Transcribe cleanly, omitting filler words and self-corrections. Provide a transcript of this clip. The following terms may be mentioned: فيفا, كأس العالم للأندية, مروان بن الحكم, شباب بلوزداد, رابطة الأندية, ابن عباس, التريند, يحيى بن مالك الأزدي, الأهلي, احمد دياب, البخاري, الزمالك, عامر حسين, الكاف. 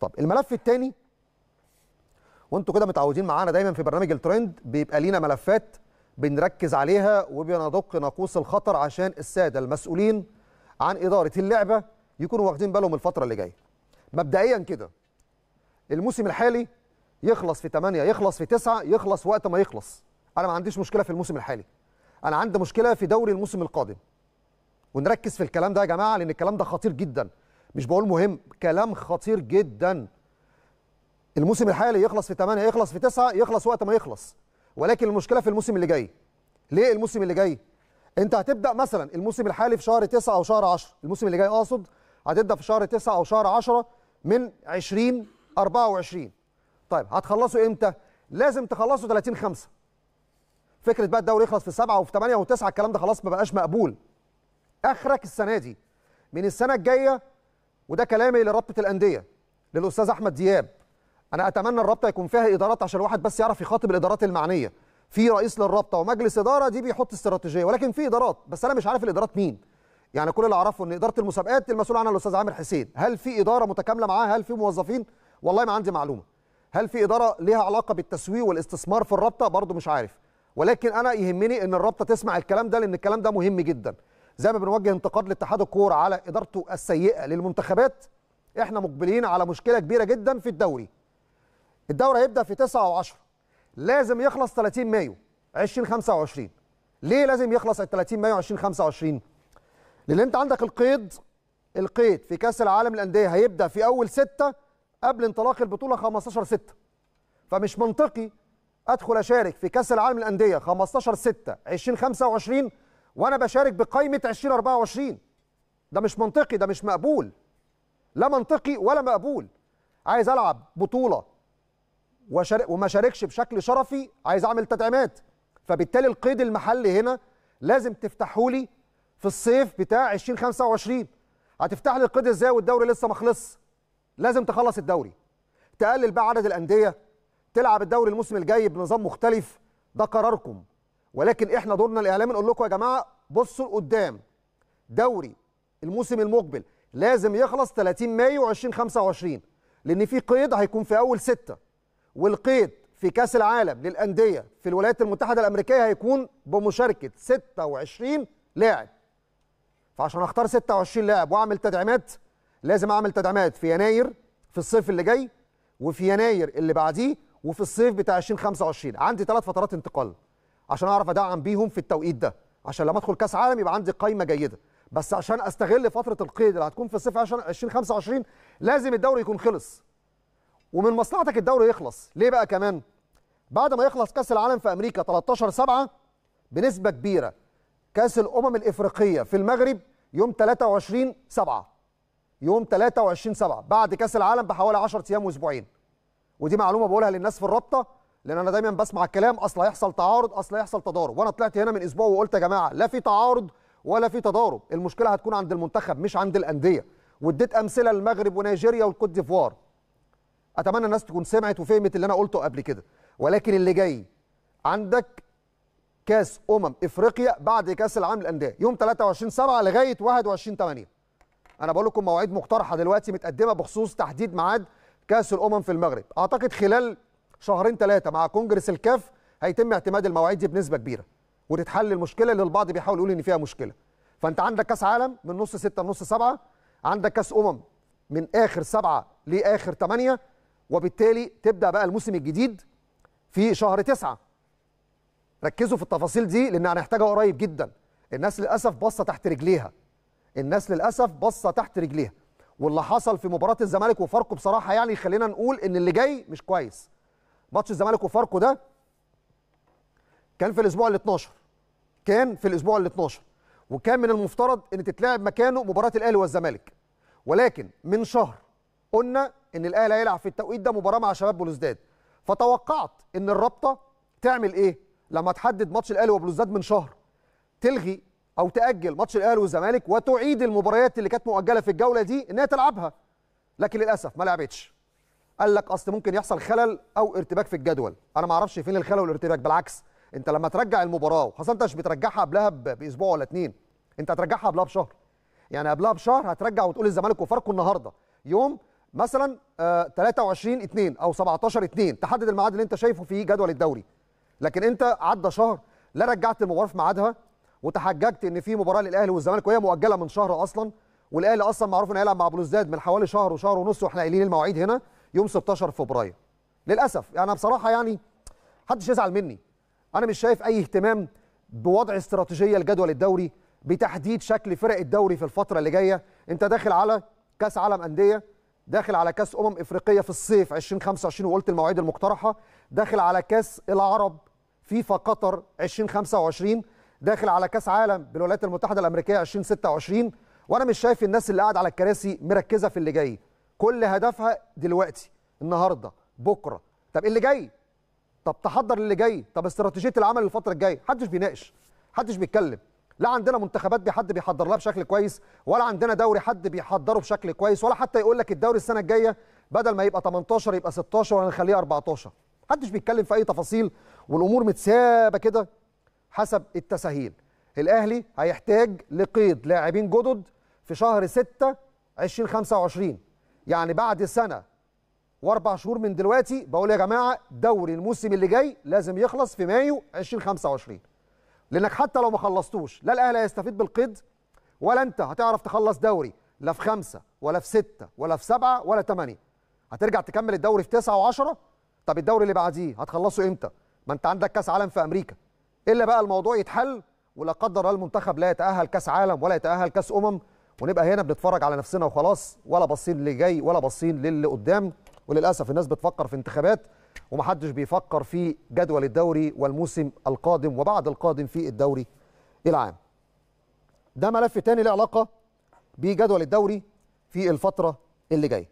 طب الملف الثاني، وانتوا كده متعودين معانا دايما في برنامج الترند بيبقى لينا ملفات بنركز عليها وبندق ناقوس الخطر عشان الساده المسؤولين عن اداره اللعبه يكونوا واخدين بالهم الفتره اللي جايه. مبدئيا كده الموسم الحالي يخلص في 8، يخلص في 9، يخلص وقت ما يخلص. انا ما عنديش مشكله في الموسم الحالي، انا عندي مشكله في دوري الموسم القادم. ونركز في الكلام ده يا جماعه، لان الكلام ده خطير جدا، مش بقول مهم، كلام خطير جدا. الموسم الحالي يخلص في 8، يخلص في 9، يخلص وقت ما يخلص. ولكن المشكله في الموسم اللي جاي. ليه الموسم اللي جاي؟ انت هتبدا مثلا الموسم الحالي في شهر 9 او شهر 10، الموسم اللي جاي اقصد هتبدا في شهر 9 او شهر 10 من 2024. طيب هتخلصوا امتى؟ لازم تخلصوا 30/5. فكره بقى الدوري يخلص في 7 وفي 8 و9 الكلام ده خلاص ما بقاش مقبول. اخرك السنه دي، من السنه الجايه، وده كلامي لرابطه الانديه للاستاذ احمد دياب. انا اتمنى الرابطه يكون فيها ادارات عشان الواحد بس يعرف يخاطب الادارات المعنيه. في رئيس للرابطه ومجلس اداره، دي بيحط استراتيجيه، ولكن في ادارات بس انا مش عارف الادارات مين. يعني كل اللي اعرفه ان اداره المسابقات المسؤول عنها الاستاذ عامر حسين. هل في اداره متكامله معاها؟ هل في موظفين؟ والله ما عندي معلومه. هل في اداره ليها علاقه بالتسويق والاستثمار في الرابطه؟ برضه مش عارف. ولكن انا يهمني ان الرابطه تسمع الكلام ده، لان الكلام ده مهم جدا. زي ما بنوجه انتقاد لاتحاد الكوره على ادارته السيئه للمنتخبات، احنا مقبلين على مشكله كبيره جدا في الدوري. الدوري هيبدا في 9 او 10، لازم يخلص 30 مايو 2025. ليه لازم يخلص 30 مايو 2025؟ لان انت عندك القيد في كاس العالم للانديه هيبدا في اول 6 قبل انطلاق البطوله 15/6. فمش منطقي ادخل اشارك في كاس العالم للانديه 15/6/2025 وانا بشارك بقائمه 2024. ده مش منطقي، ده مش مقبول، لا منطقي ولا مقبول. عايز العب بطوله وما شاركش بشكل شرفي، عايز اعمل تدعيمات. فبالتالي القيد المحلي هنا لازم تفتحوا لي في الصيف بتاع 2025. هتفتح لي القيد ازاي والدوري لسه ما خلصش؟ لازم تخلص الدوري، تقلل بقى عدد الانديه، تلعب الدوري الموسم الجاي بنظام مختلف. ده قراركم، ولكن احنا دورنا الاعلامي نقول لكم يا جماعه بصوا لقدام. دوري الموسم المقبل لازم يخلص 30 مايو 2025 لان في قيد هيكون في اول 6، والقيد في كأس العالم للأندية في الولايات المتحدة الأمريكية هيكون بمشاركة 26 لاعب. فعشان اختار 26 لاعب واعمل تدعيمات، لازم اعمل تدعيمات في يناير في الصيف اللي جاي، وفي يناير اللي بعديه، وفي الصيف بتاع 2025. عندي 3 فترات انتقال عشان اعرف ادعم بيهم في التوقيت ده، عشان لما ادخل كأس عالم يبقى عندي قايمة جيدة. بس عشان استغل فترة القيد اللي هتكون في الصيف 2025 لازم الدوري يكون خلص. ومن مصلحتك الدوري يخلص. ليه بقى كمان؟ بعد ما يخلص كاس العالم في امريكا 13/7 بنسبه كبيره، كاس الامم الافريقيه في المغرب يوم 23/7. يوم 23/7 بعد كاس العالم بحوالي 10 ايام واسبوعين. ودي معلومه بقولها للناس في الرابطه، لان انا دايما بسمع الكلام اصل هيحصل تعارض، اصل هيحصل تضارب. وانا طلعت هنا من اسبوع وقلت يا جماعه لا في تعارض ولا في تضارب، المشكله هتكون عند المنتخب مش عند الانديه. واديت امثله للمغرب ونيجيريا والكوت ديفوار. اتمنى الناس تكون سمعت وفهمت اللي انا قلته قبل كده. ولكن اللي جاي عندك كاس افريقيا بعد كاس العالم للانديه يوم 23/7 لغايه 21/8. انا بقول لكم مواعيد مقترحه دلوقتي متقدمه بخصوص تحديد ميعاد كاس في المغرب. اعتقد خلال 2-3 مع كونجرس الكاف هيتم اعتماد المواعيد دي بنسبه كبيره وتتحل المشكله اللي البعض بيحاول يقول ان فيها مشكله. فانت عندك كاس عالم من نص 6 لنص 7، عندك كاس من اخر 7 لاخر 8، وبالتالي تبدأ بقى الموسم الجديد في شهر 9. ركزوا في التفاصيل دي لأن هنحتاجها قريب جدا. الناس للأسف باصة تحت رجليها. واللي حصل في مباراة الزمالك وفاركو بصراحة يعني خلينا نقول إن اللي جاي مش كويس. ماتش الزمالك وفاركو ده كان في الأسبوع ال 12. وكان من المفترض إن تتلعب مكانه مباراة الأهلي والزمالك. ولكن من شهر قلنا ان الاهلي هيلعب في التوقيت ده مباراه مع شباب بلوزداد، فتوقعت ان الرابطه تعمل ايه لما تحدد ماتش الاهلي وبلوزداد من شهر؟ تلغي او تاجل ماتش الاهلي والزمالك وتعيد المباريات اللي كانت مؤجله في الجوله دي انها تلعبها. لكن للاسف ما لعبتش. قال لك اصل ممكن يحصل خلل او ارتباك في الجدول. انا ما اعرفش فين الخلل والارتباك، بالعكس انت لما ترجع المباراه وخاصه انت مش بترجعها قبلها باسبوع ولا 2، انت هترجعها قبلها بشهر. يعني قبلها بشهر هترجع وتقول الزمالك وفاركو النهارده يوم مثلا 23/2 او 17/2 تحدد الميعاد اللي انت شايفه في جدول الدوري، لكن انت عدى شهر لا رجعت المباراه في ميعادها، وتحججت ان في مباراه للاهلي والزمالك وهي مؤجله من شهر اصلا، والاهلي اصلا معروف انه هيلعب مع بلوزداد من حوالي شهر وشهر ونص، واحنا قايلين المواعيد هنا يوم 16 فبراير. للاسف انا يعني بصراحه يعني محدش يزعل مني، انا مش شايف اي اهتمام بوضع استراتيجيه لجدول الدوري، بتحديد شكل فرق الدوري في الفتره اللي جايه. انت داخل على كاس عالم انديه، داخل على كاس افريقيه في الصيف 2025 وقلت المواعيد المقترحه، داخل على كاس العرب فيفا قطر 2025، داخل على كاس عالم بالولايات المتحده الامريكيه 2026. وانا مش شايف الناس اللي قاعده على الكراسي مركزه في اللي جاي، كل هدفها دلوقتي النهارده بكره، طب اللي جاي، طب تحضر اللي جاي، طب استراتيجيه العمل للفتره الجايه. محدش بيناقش، محدش بيتكلم، لا عندنا منتخبات حد بيحضر لها بشكل كويس، ولا عندنا دوري حد بيحضره بشكل كويس، ولا حتى يقول لك الدوري السنه الجايه بدل ما يبقى 18 يبقى 16 ونخليه 14. محدش بيتكلم في اي تفاصيل، والامور متسابه كده حسب التساهيل. الاهلي هيحتاج لقيد لاعبين جدد في شهر 6/2025، يعني بعد سنه واربع شهور من دلوقتي. بقول يا جماعه دوري الموسم اللي جاي لازم يخلص في مايو 2025، لانك حتى لو ما خلصتوش لا الاهلي هيستفيد بالقيد، ولا انت هتعرف تخلص دوري لا في 5 ولا في 6 ولا في 7 ولا 8. هترجع تكمل الدوري في 9 و10، طب الدوري اللي بعديه هتخلصه امتى؟ ما انت عندك كاس عالم في امريكا. الا بقى الموضوع يتحل ولا قدر الله المنتخب لا يتاهل كاس عالم ولا يتاهل كاس ونبقى هنا بنتفرج على نفسنا وخلاص، ولا باصين للي جاي ولا باصين للي قدام. وللاسف الناس بتفكر في انتخابات ومحدش بيفكر في جدول الدوري والموسم القادم وبعد القادم في الدوري العام. ده ملف تاني له علاقه بجدول الدوري في الفتره اللي جايه.